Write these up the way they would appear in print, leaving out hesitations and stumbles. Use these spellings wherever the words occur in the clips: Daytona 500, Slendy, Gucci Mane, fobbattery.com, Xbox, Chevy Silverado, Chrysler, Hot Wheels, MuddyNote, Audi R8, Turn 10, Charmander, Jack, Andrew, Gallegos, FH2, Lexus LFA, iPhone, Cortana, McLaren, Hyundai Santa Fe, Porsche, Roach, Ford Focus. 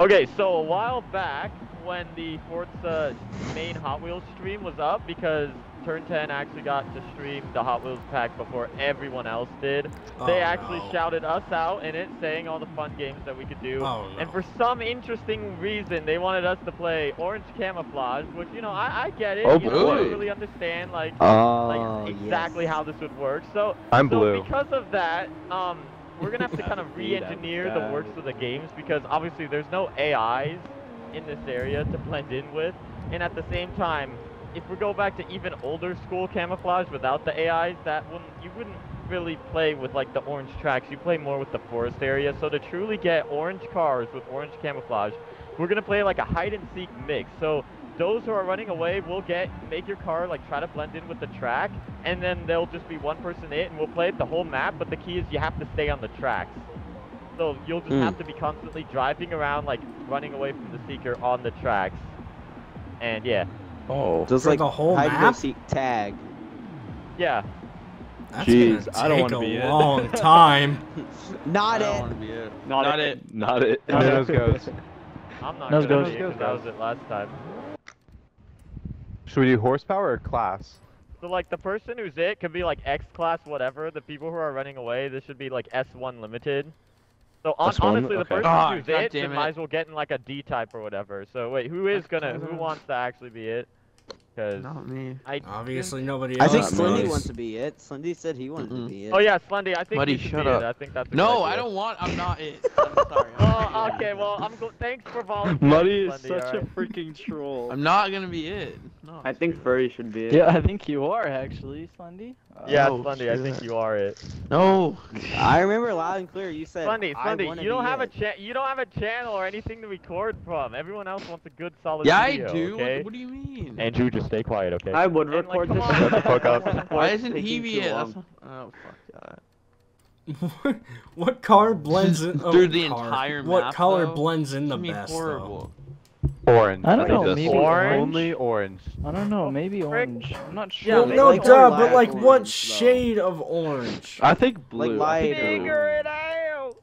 Okay, so a while back when the Forza main Hot Wheels stream was up, because Turn 10 actually got to stream the Hot Wheels pack before everyone else did, they actually shouted us out in it, saying all the fun games that we could do. And for some interesting reason, they wanted us to play Orange Camouflage, which, you know, I get it. I don't really understand, like exactly how this would work. So, because of that, we're gonna have to kind of re-engineer the works of the games, because obviously there's no AIs in this area to blend in with, and at the same time, if we go back to even older school camouflage without the AIs, that wouldn't, you wouldn't really play with like the orange tracks, you play more with the forest area. So to truly get orange cars with orange camouflage, we're gonna play like a hide and seek mix. So those who are running away will get, make your car like try to blend in with the track, and then there'll just be one person it, and we'll play it the whole map, but the key is you have to stay on the tracks. So you'll just have to be constantly driving around, like running away from the seeker on the tracks. And yeah. Just like the whole hide and seek tag. Yeah. That's I don't want to be a long time. Not it. Nose goes. I'm not going to be it, that was it last time. Should we do horsepower or class? So like the person who's it could be like X class, whatever. The people who are running away, this should be like S1 limited. So honestly, the person who's it might as well get in like a D type or whatever. So wait, who wants to actually be it? Because not me. Obviously nobody else. I think Slendy wants to be it. Slendy said he wanted to be it. Oh yeah, Slendy, I think he should be it. I think that's a good idea. I don't want, I'm not it. I'm sorry. Oh, okay, well, thanks for volunteering. Muddy is such a freaking troll. I'm not gonna be it. No, I think Furry should be it. Yeah, I think you are actually, Slendy. Yeah, Slendy, I think you are it. No, I remember loud and clear you said. Slendy, you don't have a channel or anything to record from. Everyone else wants a good solid video. Yeah, I do. Okay? What do you mean? Andrew, just stay quiet, okay? I would record this. Shut the fuck up. Why isn't he be it? Oh fuck that. What car blends in What color blends in the best? Horrible. Orange. I don't know. Maybe orange. Only orange. I don't know. Maybe orange. I'm not sure. Yeah, no, duh. But like, what shade of orange? I think blue. Like figure it out.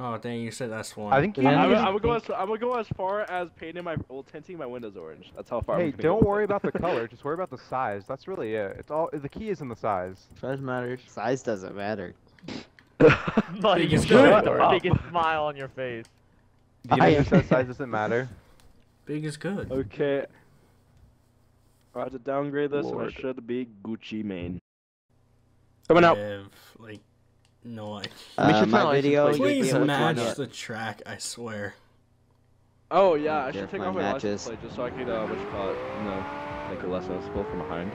Oh dang! You said that's one. I think I would go as far as painting my tinting my windows orange. That's how far. Hey, don't worry about the color. Just worry about the size. That's really it. It's all the key is in the size. Size matters. Size doesn't matter. Biggest smile on your face. The size doesn't matter. Big is good. Okay. I have to downgrade this, and it should be Gucci Mane. Coming out. Like, no, please match the track. I swear. Oh yeah, I should take off my license plate just so I can what you call it. No, like a less noticeable from behind.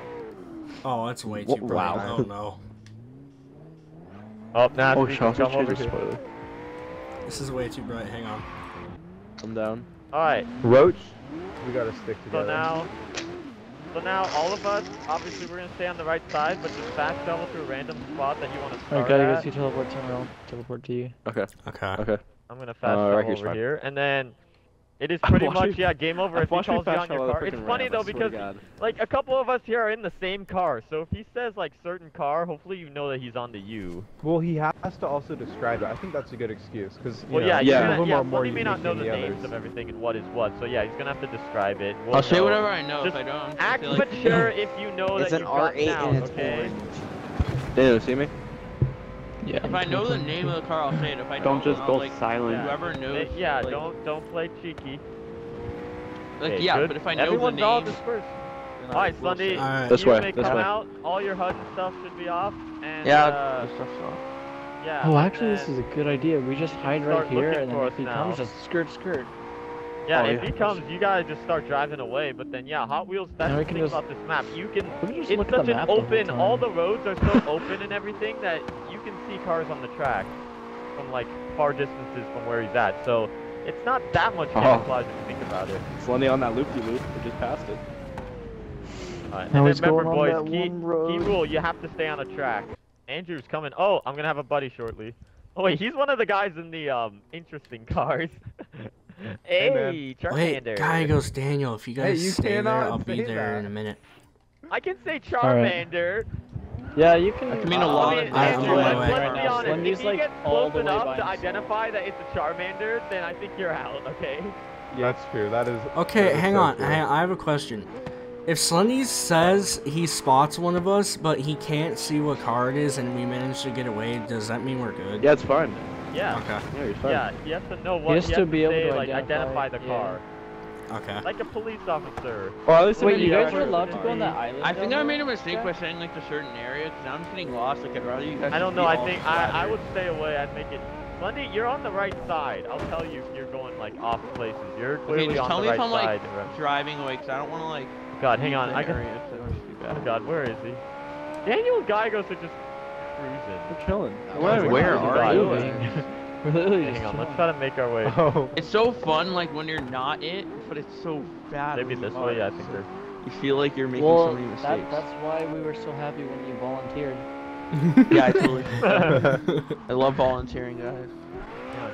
Oh, that's way too bright. I don't know. Oh, nah, come over here. This is way too bright. Hang on. I'm down. Alright. Roach, we gotta stick together. So now all of us, obviously we're gonna stay on the right side, but just fast travel to a random spot that you wanna start at. I guess you teleport somewhere, I'll teleport to you. Okay. I'm gonna fast travel over here, and then it is pretty much, yeah, game over if he calls you on your car. It's funny though, because like a couple of us here are in the same car, so if he says like certain car, hopefully you know that he's on to you. Well, he has to also describe it. I think that's a good excuse, because he may not know the names of everything and what is what, so yeah, he's gonna have to describe it. I'll say whatever I know if I don't. Just act mature if you know that you've gotten down, okay? Did you see me? Yeah. If I know the name of the car, I'll say it. If I don't just go silent. Whoever knows. Yeah, like, don't play cheeky. Like but if I know the name, everyone's all dispersed. All right, Slendy. This way. Out. All your HUD and stuff should be off. And, yeah. Stuff's off. Yeah. Oh, actually, this is a good idea. We just hide right here, and then if he comes, just skirt. Yeah, if he comes, you guys just start driving away, but then yeah, Hot Wheels, that's the thing about this map. You can, it's such an open, all the roads are so open and everything that you can see cars on the track from like far distances from where he's at, so it's not that much camouflage if you think about it. It's only on that loop-de-loop, we just passed it. Alright, and remember boys, key rule, you have to stay on a track. Andrew's coming, oh, I'm gonna have a buddy shortly. Oh wait, he's one of the guys in the interesting cars. Hey, Charmander. Gallegos, Daniel, if you guys stay there, I'll be there in a minute. I can say Charmander. Right. Yeah, you can. That can mean a lot of things. Let's be honest. If you get close enough to identify that it's a Charmander, then I think you're out. Okay. Yeah. That's true. That is. Okay, hang on. I have a question. If Slendy says he spots one of us, but he can't see what car it is, and we manage to get away, does that mean we're good? Yeah, it's fine. Yeah. Okay. Yeah, you're fine. Yeah. Yes and no. What? Yes to be able to like identify the car. Okay. Like a police officer. Well, wait, you guys are allowed to go on that island? I think I made a mistake by saying like a certain area, because I'm just getting lost. Like I'd rather you guys. I don't know. I think I would stay away. I'd make it. Slendy, you're on the right side. I'll tell you if you're going like off places. You're clearly on the right side. Okay, just tell me if I'm like driving away, because I don't want to like. God, hang on. I can. Oh God, where is he? Daniel and Gallegos are just cruising. We're chilling. Where are you? Really? Hang on, let's try to make our way. Oh. It's so fun, like when you're not it, but it's so bad. Maybe this way, yeah, I think. You feel like you're making so many mistakes. That's why we were so happy when you volunteered. Yeah, I totally. I love volunteering, guys.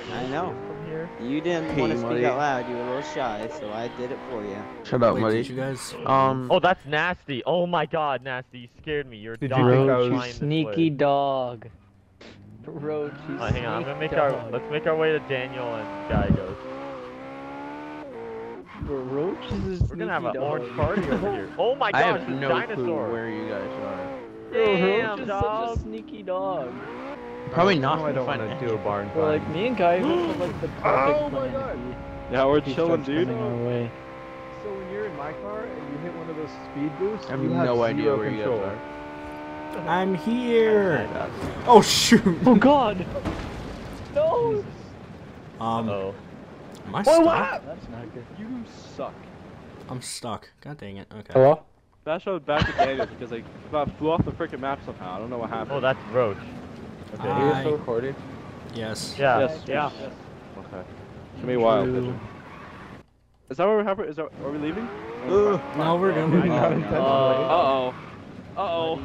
Yeah, I know. From here. You didn't want to speak out loud. You were a little shy, so I did it for you. Shut up, buddy. You guys. Oh, that's nasty. Oh my God, nasty. You scared me. You're a dog. Sneaky dog. Roach, hang on, I'm gonna make let's make our way to Daniel and Gallegos. Roach is we're gonna have an orange party over here. Oh my gosh, it's no dinosaur. Where you guys are? Damn, Roach is such a sneaky dog. Probably not. I don't want to do a barn fire. Like me and Gallegos are like the perfect plan. Yeah, we're chilling, dude. So when you're in my car and you hit one of those speed boosts, I have no idea where you guys are. I'm here. Oh shoot! Oh God! No! Uh-oh. Am I stuck? That's not good. You suck. I'm stuck. God dang it. Okay. Hello? That showed back to Daniel because I flew off the freaking map somehow. I don't know what happened. Oh, that's Roach. Okay. Are you still recording? Yes. Yeah. Yes. Yeah. Yes. Okay. Give me a while. Is that what we're having? Are we leaving? No, we're gonna leave. Uh oh.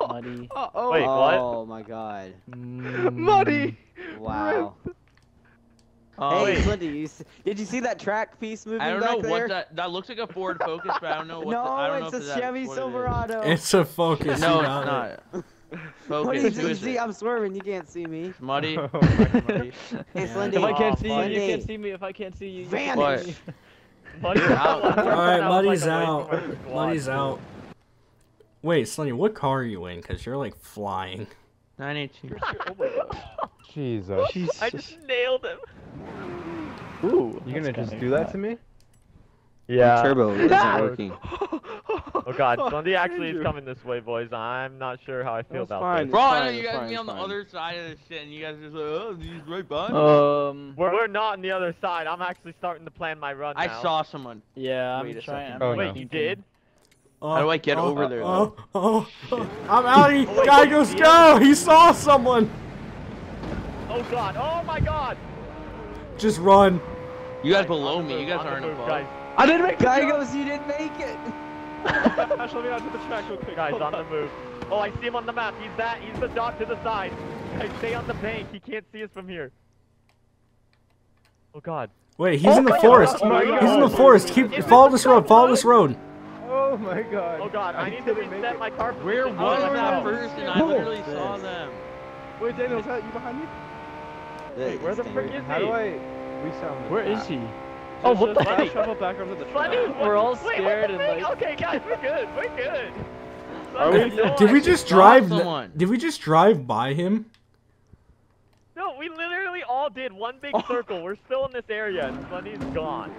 Muddy. Uh-oh. Wait, what? Oh my God. Muddy. Wow. Oh, hey, Slendy, did you see that track piece moving back there? I don't know what that looks like a Ford Focus, but I don't know what. No, it's a Chevy Silverado. It's a Focus. No, it's not. Focus. You see, I'm swerving. You can't see me. It's muddy. Oh, muddy. Hey, Slendy. If I can't see you, you can't see me. If I can't see you, vanish. Muddy's out. All right, Muddy's out. Muddy's out. Wait, Slendy, what car are you in? Because you're like flying. 982. Oh my God. Jesus. I just nailed him. Ooh. You're gonna just do that to me? Yeah. The turbo isn't working. Oh God, Slendy actually is coming this way, boys. I'm not sure how I feel about this. Bro, I know you guys be on the other side of this shit, and you guys are just like, oh, he's right by me. We're not on the other side. I'm actually starting to plan my run now. I saw someone. Yeah, I'm trying. Wait, you did? How do I get over there? I'm out. Gallegos, go! He saw someone! Oh God, oh my God! Just run. You guys below me, you guys aren't above. I didn't make it! Gallegos, you didn't make it! I shall be onto the track real quick. Guys, on the move. Oh, I see him on the map. He's the dot to the side. Guys, stay on the bank. He can't see us from here. Oh God. Wait, he's in the forest. He's in the forest. Follow this road, follow this road. Oh my God. Oh God, I need to reset my car. Where was that person? I literally saw them. Wait, Daniel, is that you behind me? Wait, where the frick is he? How do I resound? Where is he? Oh, what the heck? Travel back onto the track. We're all scared and like. Okay, guys, we're good. We're good. Did we just drive? Did we just drive by him? No, we literally all did one big circle. We're still in this area, and Slendy's gone.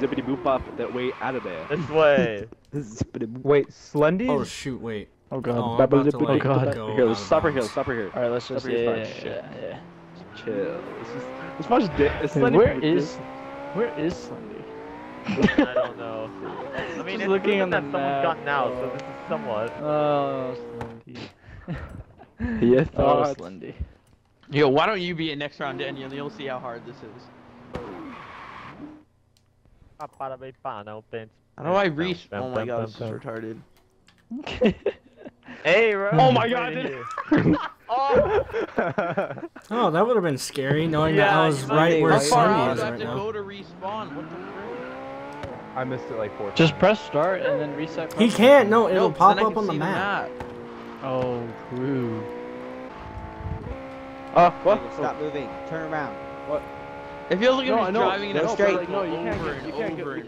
Zippity boop up that way out of there. This way. Wait, Slendy? Oh shoot, wait. Oh God. Oh, God. Here, stop her here. Alright, let's just yeah. Chill. Let's watch Slendy. Where is Slendy? I don't know. I mean, it's looking at that someone's gotten out, so this is somewhat. Oh, Slendy. Yes, oh, Slendy. Yo, why don't you be in next round, Daniel? You'll see how hard this is. How do I reach? Oh my God, this is retarded. Hey, Roach. Oh my God. Oh, that would have been scary knowing that I was right where Slendy is right now. How far do I have to go to respawn? What the frick? I missed it like 4 times. Just press start and then reset. He can't. No, it'll pop up on the map. Oh, crew. What? Stop moving. Turn around. What? It feels like I'm driving in a straight. No, you can't do that. You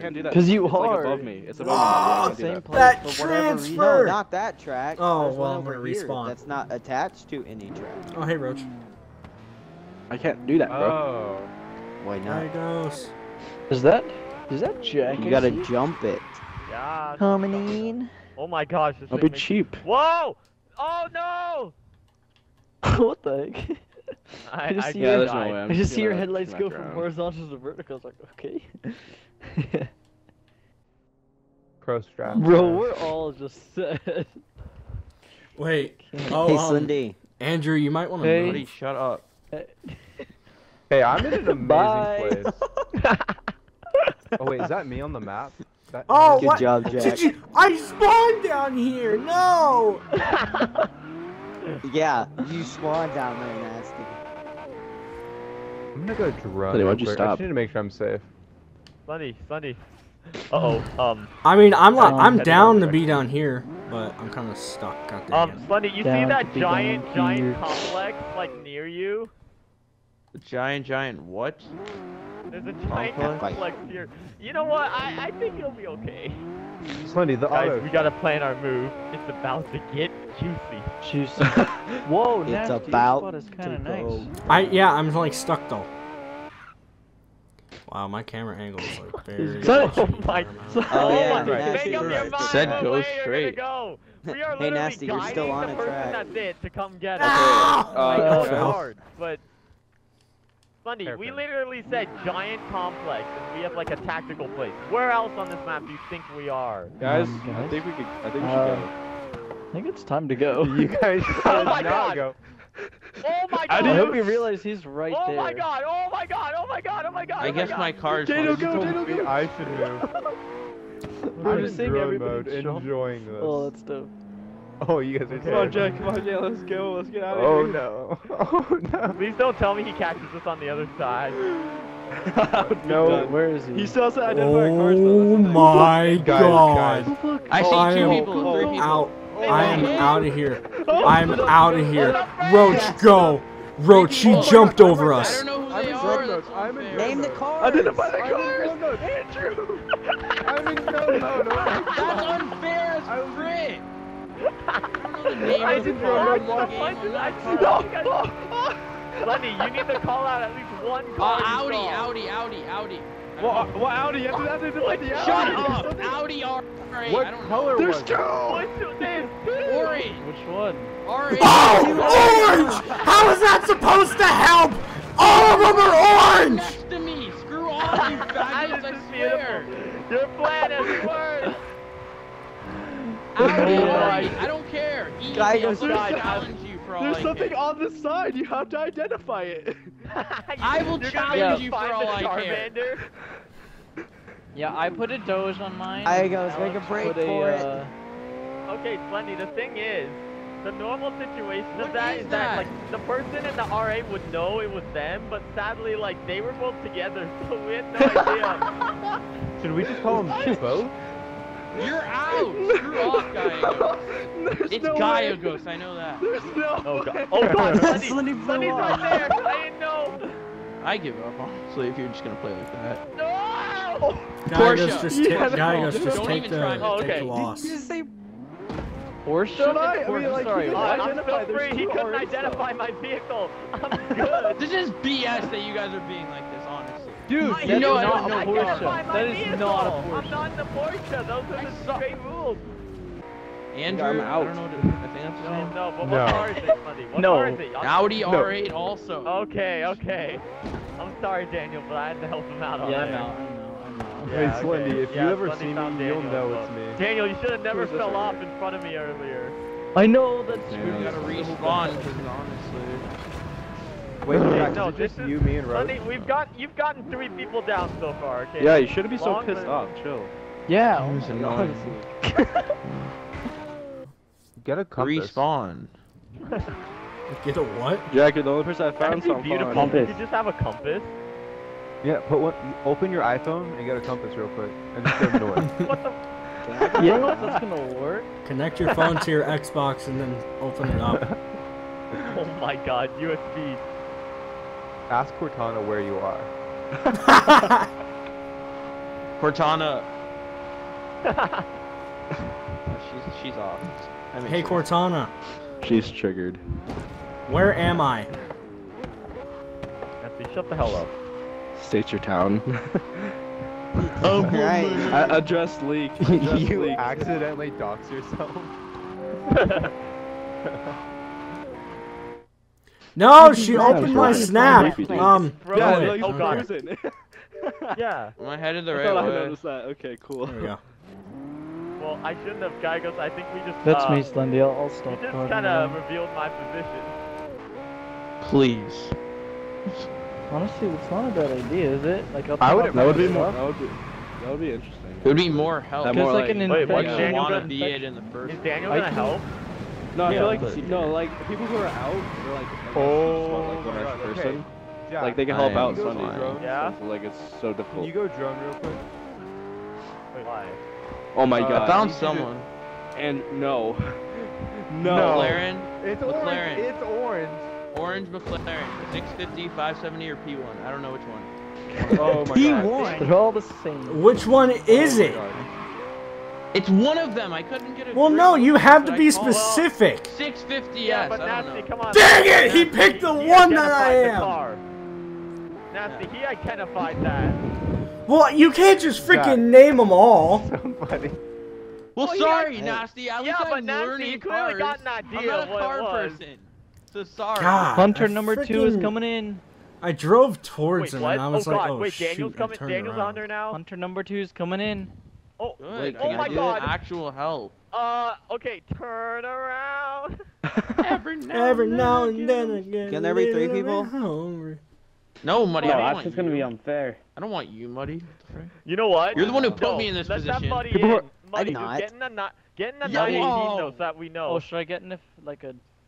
can't do that. Cause you are. It's above me. It's above me. Same place. That transfer. Not that track. Oh well, I'm gonna respawn. That's not attached to any track. Oh hey, Roach. I can't do that, bro. Oh. Why not? There it goes. Is that jacket? You gotta jump it. Yeah. Coming in. Oh my gosh. This will be cheap. Whoa! Oh no! What the heck? I just see your headlights go from horizontal to vertical. I was like, okay. Pro strap. Bro, we're all just set. Wait. Oh, hey, Slendy. Andrew, you might want to move. Buddy, shut up. Hey, I'm in an amazing place. Oh wait, is that me on the map? That... Oh, good job, Jack. I spawned down here. No. Yeah, you spawned down there, nasty. I'm gonna go drop. Why'd you stop? I just need to make sure I'm safe. Funny. I mean, I'm down to be down here, but I'm kind of stuck. Slendy, you see that giant complex like near you? The giant what? There's a giant complex here. You know what? I think you'll be okay. Slendy, guys, we gotta plan our move. It's about to get juicy. Whoa, it's nasty. About is kinda nice. I'm like stuck though. Wow, my camera angle is like very. Oh my! Make up your mind. Said go straight. Go. We are hey, nasty, you're still on a track. That's it to come get us. It's hard, but. Funny, we literally said giant complex, and we have like a tactical place. Where else on this map do you think we are? Guys, I think we could. I think we should go. I think it's time to go. You guys should not go. Oh my god! I hope you realize he's right there. Oh my god! Oh my god! Oh my god! Oh my god! I guess my car is. They don't go. I should move. I'm just seeing everybody enjoying this. Oh, that's dope. Oh, you guys are terrible. Come on, Jack, come on, yeah, let's go, let's get out of here. Oh no. Please don't tell me he catches us on the other side. No, where is he? He still has to identify our cars though. Oh my god. Guys. I see 2 people, 3 people. I am out of here. I'm out of here. Roach, go. Roach, she jumped over us. I don't know who they are. Name the cars. Identify the cars. Andrew. I'm in no mode. That's unfair as frick. Lenny, you need to call out at least one car. Audi. What Audi? Shut up. Audi R8. What color was it? There's 2. Orange. Which one? R8. Oh, orange! How is that supposed to help? All of them are orange! Next to me. Screw all you faggots, I swear. Your plan is worse. I don't care. There's something on the side. You have to identify it. I will challenge you for all I care. Yeah, I put a Doge on mine. I go. Let's make a break for it. Okay, Slendy. The thing is, the normal situation of that is that like the person in the RA would know it was them, but sadly, like they were both together, so we had no idea. Should we just call them both? You're out! Screw off, Gallegos. It's Gallegos, I know that. There's no way. Oh god, Slendy's right there! I didn't know! I give up, honestly, if you're just gonna play like that. No! Porsche! Gallegos, just take the loss. Did you say... Porsche? Should I? I mean, like, sorry, I'm so free, he couldn't identify my vehicle. I'm good. This is BS that you guys are being like this, honestly. Dude, you know I don't know Porsche. That is not a Porsche. I'm not in the Porsche. Those are the straight rules. Andrew, I'm out. I don't know what to do. I think that's fine. No, but what car is it, buddy? What car is it? Audi R8 also. Okay. I'm sorry, Daniel, but I had to help him out on that. Yeah, I know. Hey, Slendy, if you ever see me, you'll know it's me. Daniel, you should have never fell off in front of me earlier. I know, that's true. We gotta respawn, because honestly... Wait, no, this is you, me, and Roach. Slendy, you've gotten 3 people down so far, okay? Yeah, you shouldn't be so pissed off, chill. Yeah, it was annoying. Get a compass. Respawn. Get a what? Jack, you're the only person I found so far. You just have a compass? Yeah, put one. Open your iPhone and get a compass real quick, and just turn it away. What the? Yeah, that's gonna work. Connect your phone to your Xbox and then open it up. Oh my God, USB. Ask Cortana where you are. Cortana. she's off. I mean, hey Cortana. She's triggered. Where am I? Nancy, shut the hell up. State your town. Oh, right. Address leak. Address you leak. Accidentally dox yourself. No, she opened my snap. Yeah, it. Oh God. Yeah. Am I headed the right way? I noticed that. Okay, cool. There we go. Well, I shouldn't have, Gallegos. I think we just. That's me, Slendy. I'll stop. You just kind of revealed my position. Please. Honestly, it's not a bad idea, is it? Like, that would be interesting. It would be more help. Because like an infection. Is Daniel gonna help? No, I feel like people who are out, they're like one extra person. Yeah. Like they can help out Sunday. Yeah. So, like it's so difficult. Can you go drone real quick? Wait, why? Oh my God! I found someone. And no. No. McLaren. It's orange. It's orange. Orange McLaren, 650, 570, or P1. I don't know which one. Oh my P1. God. P1? They're all the same. Which one is it? It's one of them. I couldn't get it. Well, no, you have to be specific. 650, yes. But Nasty, come on. Dang it! He picked the one that I am. Nasty, he identified that. Well, you can't just freaking name them all. So funny. Well, sorry, Nasty. At least I'm learning cars. I'm not a car person. So sorry. God, Hunter number two is coming in. I drove towards him and I was like, oh wait, shoot, Daniel's coming. Daniel's around. Hunter now. Hunter number two is coming in. Oh, wait, oh my God! Actual help. Okay, turn around. Every now and then again. Can there be three people? No, Muddy. No, that's just gonna be unfair. I don't want you, Muddy. You know what? You're the one who put me in this position. Muddy, get in the 918 though, so that we know. Oh, should I get in all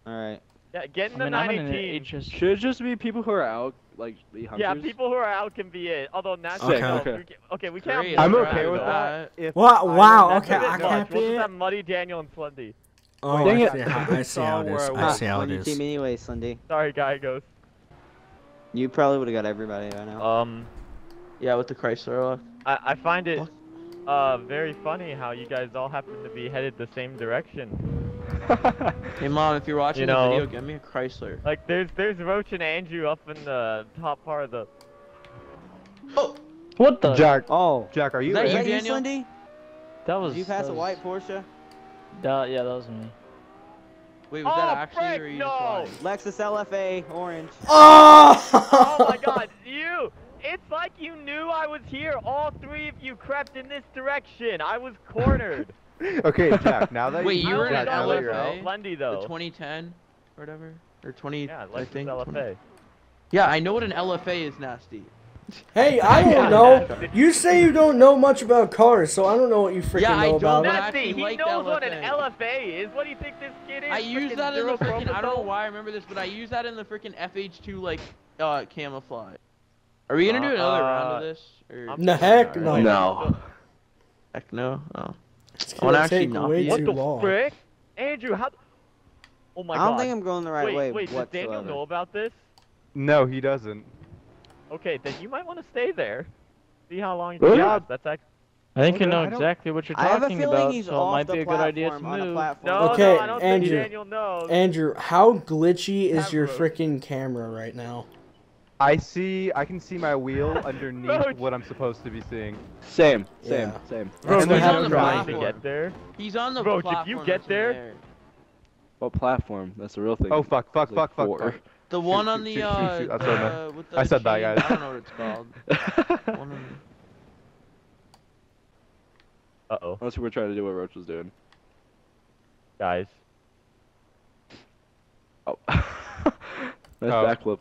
right. Yeah, get in the 918. Should it just be people who are out, like the hunters? Yeah, people who are out can be it. Although Nasty, okay, we can't. I'm okay with that. What? Wow. Okay, I can't be it. We'll just have Muddy, Daniel, and Slendy. Oh, I see how it is. I see how it is. Team anyway, Slendy. Sorry, Gallegos. You probably would have got everybody right now. Yeah, with the Chrysler look. I find it very funny how you guys all happen to be headed the same direction. Hey Mom, if you're watching the video, get me a Chrysler. Like there's Roach and Andrew up in the top part of the. Oh, what the? Jack. Oh, Jack, are you? Is that you, Slendy? That was. Did you pass a white Porsche? Yeah, that was me. Wait, was that actually or you just Lexus LFA orange? Oh! Oh my God, you! It's like you knew I was here. All three of you crept in this direction. I was cornered. Okay, Jack, now that you were in LFA, Slendy though. The 2010 or whatever, or 20, yeah, I think. LFA. Yeah, I know what an LFA is, Nasty. Hey, I don't know. You say you don't know much about cars, so I don't know what you freaking know about. Yeah, I don't. Nasty, he knows what an LFA is. What do you think this kid is? I use that in the freaking, I don't know why I remember this, but I use that in the freaking FH2, like, camouflage. Are we gonna do another round of this? Or... No, heck no. No. Heck no? Oh. I want to actually not be what the frick? Andrew, how... Oh my God. I don't think I'm going the right way whatsoever. Does Daniel know about this? No, he doesn't. Okay, then you might want to stay there. See how long you have. That's actually... I think you know exactly what you're talking about, so it might be a good idea to move. Okay, no, Andrew, how glitchy is your freaking camera right now? I can see my wheel underneath what I'm supposed to be seeing. Same. Roach, he's on the platform. To get there. He's on the Roach, platform. If you get there. What platform? That's the real thing. Oh fuck. The one on the I said that, guys. I don't know what it's called. Uh-oh. Unless we were trying to do what Roach was doing. Guys. Oh. Nice backflip.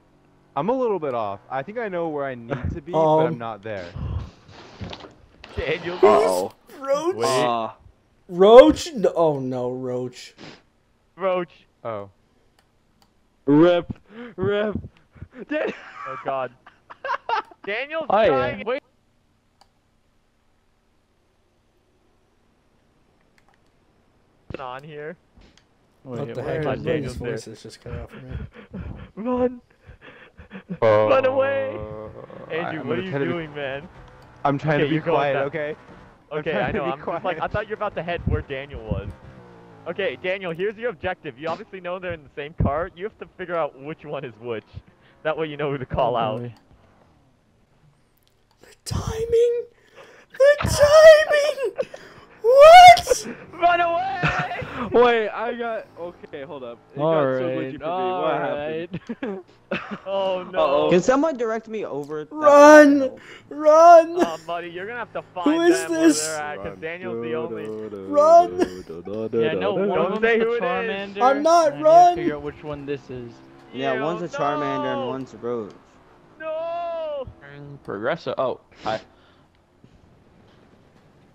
I'm a little bit off. I think I know where I need to be, but I'm not there. Daniel, Roach. Roach? Oh no, Roach. Roach. Oh. Rip. Rip. Oh God. Daniel's trying. Wait. On here. What the heck? My Daniel's voice is just cut out for me. Run! Run away! Andrew, what are you doing, man? I'm trying to be quiet, okay? Okay, I know. I'm just like, I thought you were about to head where Daniel was. Okay, Daniel, here's your objective. You obviously know they're in the same car. You have to figure out which one is which. That way you know who to call out. The timing! The timing! What? Run away! Wait, I got... Okay, hold up. It all got right, so glitchy for me. What happened? Oh, no. Can someone direct me over? Run! Run! Oh, buddy, you're gonna have to find who is this? Because Daniel's the only... Run! Yeah, no, don't say who it is. I'm not, run! Figure out which one this is. Yeah, yeah one's a Charmander and one's a Roach. No! Progresso. Oh, hi.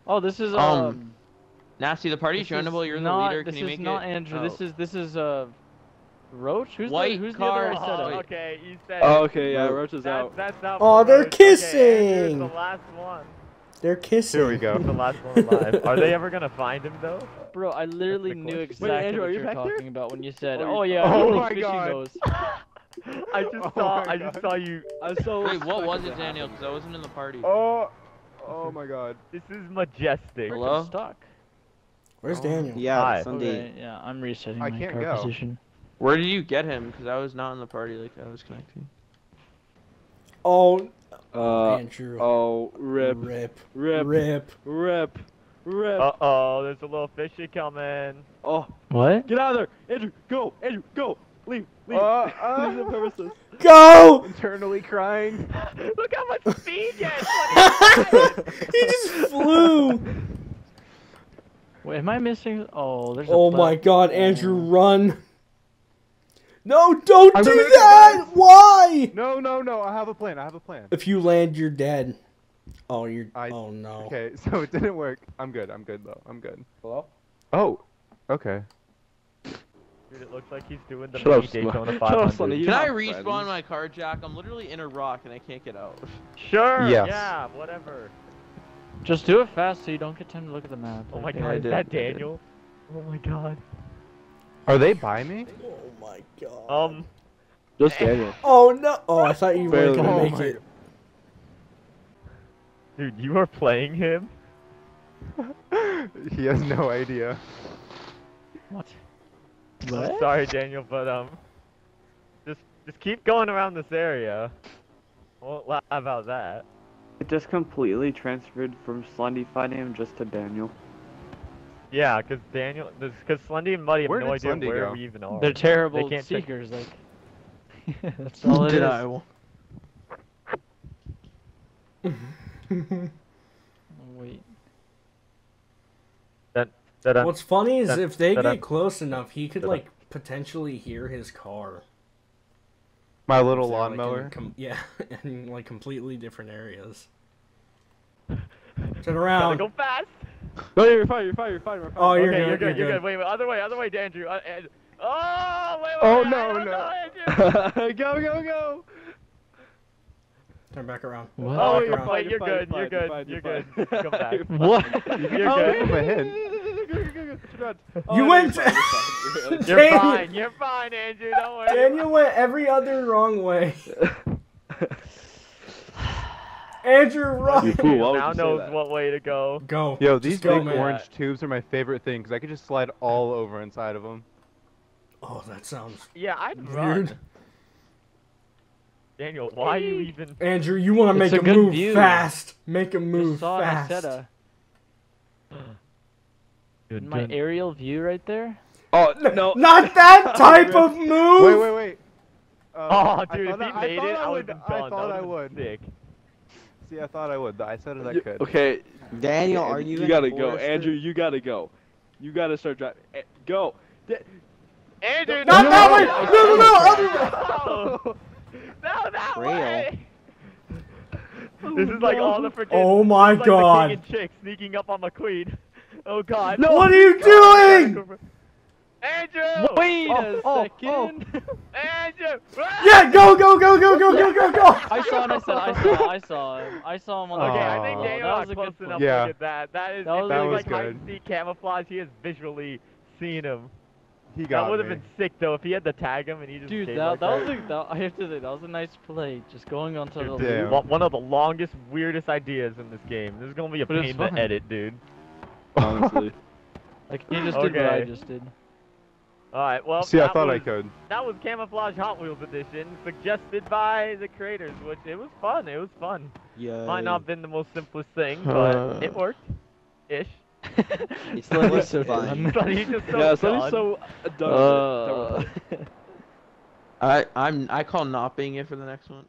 Oh, this is Nasty the party joinable. You're the leader. Can you make it? This is not Andrew. This is Roach. Who's the other one? Okay, you said. Oh, okay, yeah, Roach is out. That's not. Oh, they're kissing. Okay, the last one. They're kissing. Here we go. The last one alive. Are they ever gonna find him though? Bro, I literally knew exactly what you were talking about when you said, "Oh yeah, oh my god." I just saw. I just saw you. I saw. Wait, what was it, Daniel? Because I wasn't in the party. Oh. Oh my god. This is majestic. Hello? I'm stuck. Where's Daniel? Yeah, Sunday. Okay, yeah, I'm resetting my car position. Where did you get him? Because I was not in the party like I was connecting. Oh. Andrew. Oh, rip. Rip. Rip. Rip. Rip. Rip. Uh-oh, there's a little fishy coming. Oh. What? Get out of there. Andrew, go. Andrew, go. Leave. Leave. Leave the premises. Go! Internally crying. Look how much speed he has! He just flew! Wait, am I missing? Oh, there's a my god, Andrew, run! No, don't do that! Why? No, no, no, I have a plan, I have a plan. If you land, you're dead. Oh, you're... oh, no. Okay, so it didn't work. I'm good, though. I'm good. Hello? Oh, okay. Dude, it looks like he's doing the Daytona 500. Can I respawn my car, Jack? I'm literally in a rock and I can't get out. Sure. Yes. Yeah. Whatever. Just do it fast so you don't get time to look at the map. Oh my god, is that Daniel? Oh my god. Are they by me? Oh my god. Just Daniel. Oh no. Oh, I thought you were gonna make it. Dude, you are playing him. He has no idea. What? What? I'm sorry, Daniel, but just keep going around this area. I won't lie about that. It just completely transferred from Slendy fighting him just to Daniel. Yeah, because Daniel, because Slendy and Muddy have no idea where we even are. They're terrible seekers. Like that's all it is. Wait. What's funny is if they get close enough, he could like potentially hear his car. My little lawnmower. Like, yeah, in like completely different areas. Turn around. Go fast. No, you're fine. You're fine. You're fine. We're fine. Oh, you're good. You're good. You're good. Wait, wait. Other way. Other way, Andrew. Oh, wait, wait. Oh no, no. Go, go, go. Turn back around. What? Oh, you're fine. You're good. You're good. You're good. Come back. What? You're good. You went. You're fine. You're fine, Andrew. Don't worry. Daniel went every other wrong way. Andrew, run. Now knows what way to go. Go. Yo, these big orange tubes are my favorite thing because I could just slide all over inside of them. Oh, that sounds. Yeah, I'd run. Daniel, why are you even? Andrew, you want to make a move fast? Make a move fast. Good, my aerial view right there? Oh, no. Not that type of move! Wait, wait, wait. Oh, dude, if he made it, I would have been done. I thought I would. Dick. See, I thought I would. I said it I could. Okay. Daniel, are you You gotta go. Andrew, you gotta go. You gotta start driving. Go. Andrew, not that way! No, no, no! No, that way! This is like all the freaking... Oh, my God. This is like the king and chick sneaking up on my queen. Oh god. No, what are you doing? Andrew! Wait a second. Yeah, go! I saw him on the okay, I think Daniel was close enough to look at that. That was like high-C camouflage. He has visually seen him. He got that would have been sick though if he had to tag him and he just. Dude, that was I have to say that was a nice play. Just going onto the one of the longest, weirdest ideas in this game. This is gonna be a pain to edit, dude. Honestly, like he just did what I just did. Alright, well, see, I thought I could. That was Camouflage Hot Wheels Edition, suggested by the creators, which it was fun. Yeah. Might not have been the most simplest thing, but it worked. Ish. It's Slendy's so fun. Slendy's so dumb. Alright, I call not being it for the next one.